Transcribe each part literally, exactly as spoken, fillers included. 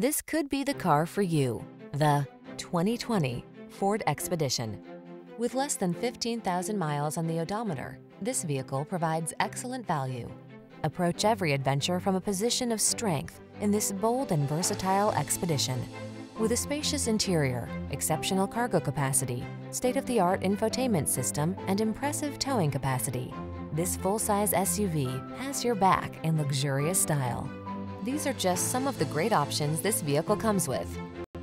This could be the car for you. The twenty twenty Ford Expedition. With less than fifteen thousand miles on the odometer, this vehicle provides excellent value. Approach every adventure from a position of strength in this bold and versatile Expedition. With a spacious interior, exceptional cargo capacity, state-of-the-art infotainment system, and impressive towing capacity, this full-size S U V has your back in luxurious style. These are just some of the great options this vehicle comes with: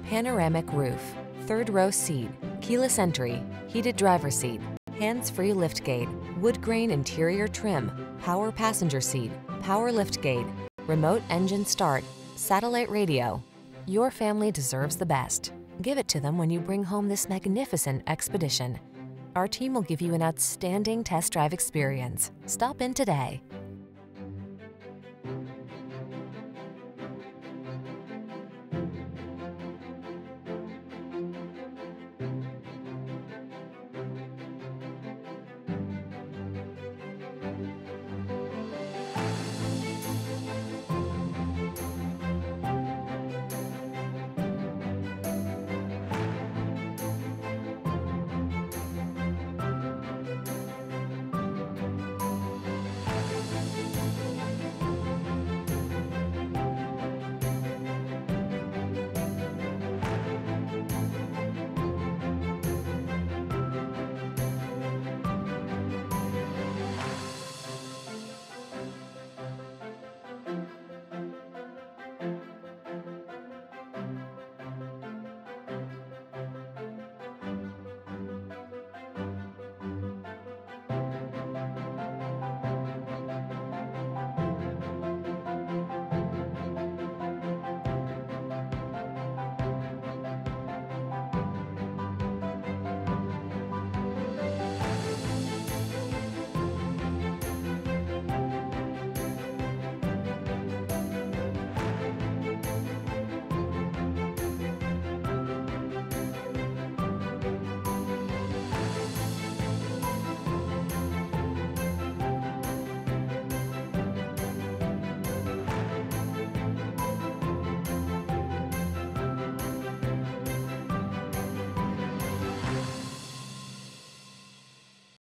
panoramic roof, third row seat, keyless entry, heated driver's seat, hands-free liftgate, wood grain interior trim, power passenger seat, power liftgate, remote engine start, satellite radio. Your family deserves the best. Give it to them when you bring home this magnificent Expedition. Our team will give you an outstanding test drive experience. Stop in today.